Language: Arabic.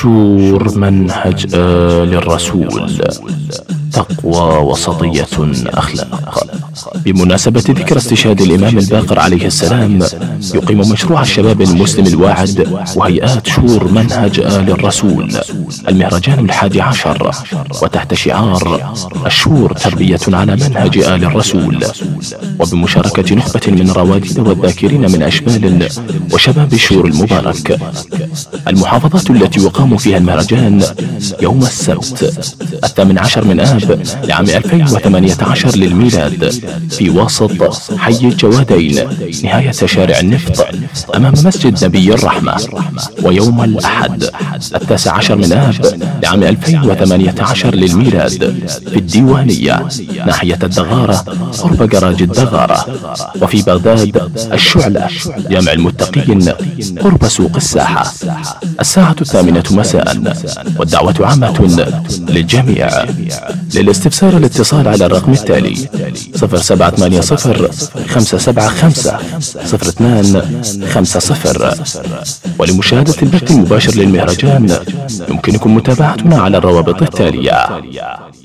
شور منهج آل الرسول، تقوى وسطية أخلاق. بمناسبة ذكرى استشهاد الإمام الباقر عليه السلام، يقيم مشروع الشباب المسلم الواعد وهيئات شور منهج آل الرسول المهرجان 11، وتحت شعار الشور تربية على منهج آل الرسول، وبمشاركة نخبة من روادد والذاكرين من أشمال وشباب الشور المبارك. المحافظات التي يقام فيها المهرجان يوم السبت 18 من آب لعام 2018 للميلاد، في وسط حي الجوادين نهاية شارع النفط أمام مسجد نبي الرحمة. ويوم الأحد 19 من آب لعام 2018 للميلاد في الديوانية ناحية الدغارة قرب جراج الدغارة. وفي بغداد الشعلة جامع المتقين قرب سوق الساحة الساعة 8 مساء. والدعوة عامة للجميع. للاستفسار الاتصال على الرقم التالي 0780 575 0250. ولمشاهدة البث المباشر للمهرجان يمكنكم متابعتنا على الروابط التالية.